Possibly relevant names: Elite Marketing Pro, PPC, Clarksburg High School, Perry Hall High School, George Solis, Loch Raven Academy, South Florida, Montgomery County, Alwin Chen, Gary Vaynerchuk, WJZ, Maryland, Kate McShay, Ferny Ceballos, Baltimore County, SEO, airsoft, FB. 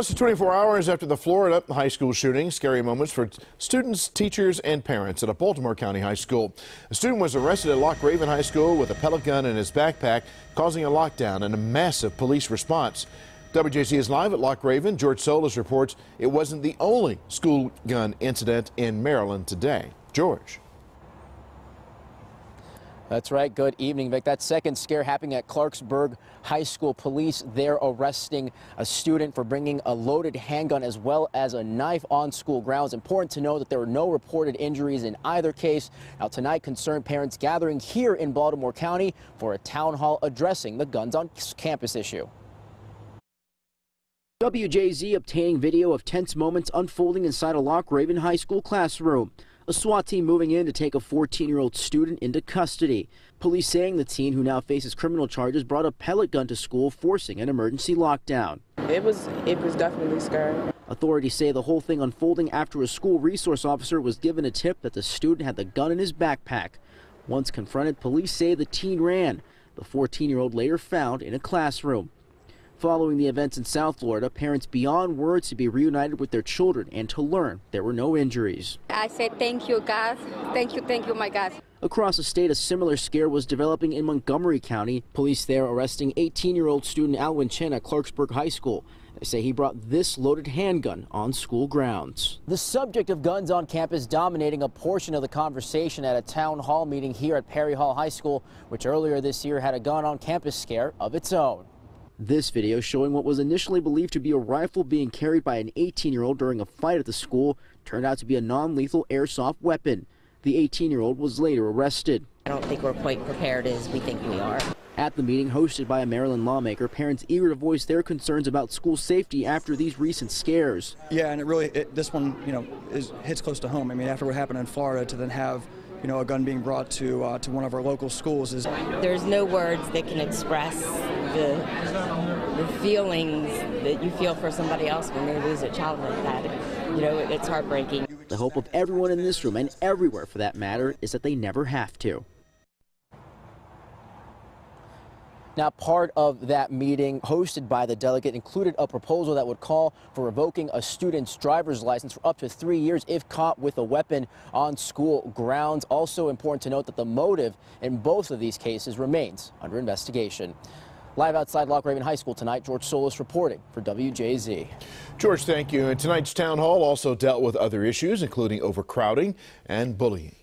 Less than 24 hours after the Florida high school shooting, scary moments for students, teachers, and parents at a Baltimore County high school. A student was arrested at Loch Raven High School with a pellet gun in his backpack, causing a lockdown and a massive police response. WJZ is live at Loch Raven. George Solis reports it wasn't the only school gun incident in Maryland today. George. That's right. Good evening, Vic. That second scare happening at Clarksburg High School. Police there arresting a student for bringing a loaded handgun as well as a knife on school grounds. Important to know that there were no reported injuries in either case. Now tonight, concerned parents gathering here in Baltimore County for a town hall addressing the guns on campus issue. WJZ obtaining video of tense moments unfolding inside a Loch Raven High School classroom. A SWAT team moving in to take a 14-year-old student into custody. Police saying the teen, who now faces criminal charges, brought a pellet gun to school, forcing an emergency lockdown. It was definitely scary. Authorities say the whole thing unfolding after a school resource officer was given a tip that the student had the gun in his backpack. Once confronted, police say the teen ran. The 14-year-old later found in a classroom. Following the events in South Florida, parents beyond words to be reunited with their children and to learn there were no injuries. I said, thank you, God. Thank you, my God. Across the state, a similar scare was developing in Montgomery County. Police there arresting 18-year-old student Alwin Chen at Clarksburg High School. They say he brought this loaded handgun on school grounds. The subject of guns on campus dominating a portion of the conversation at a town hall meeting here at Perry Hall High School, which earlier this year had a gun on campus scare of its own. This video showing what was initially believed to be a rifle being carried by an 18-year-old during a fight at the school turned out to be a non-lethal airsoft weapon. The 18-year-old was later arrested. I don't think we're quite prepared as we think we are. At the meeting hosted by a Maryland lawmaker, parents eager to voice their concerns about school safety after these recent scares. Yeah, and this one, you know, hits close to home. I mean, after what happened in Florida, to then have, you know, a gun being brought to one of our local schools is. There's no words that can express the feelings that you feel for somebody else when they lose a child like that. You know, it's heartbreaking. The hope of everyone in this room, and everywhere for that matter, is that they never have to. Now, part of that meeting hosted by the delegate included a proposal that would call for revoking a student's driver's license for up to 3 years if caught with a weapon on school grounds. Also important to note that the motive in both of these cases remains under investigation. Live outside Loch Raven High School tonight, George Solis reporting for WJZ. George, thank you. And tonight's town hall also dealt with other issues, including overcrowding and bullying.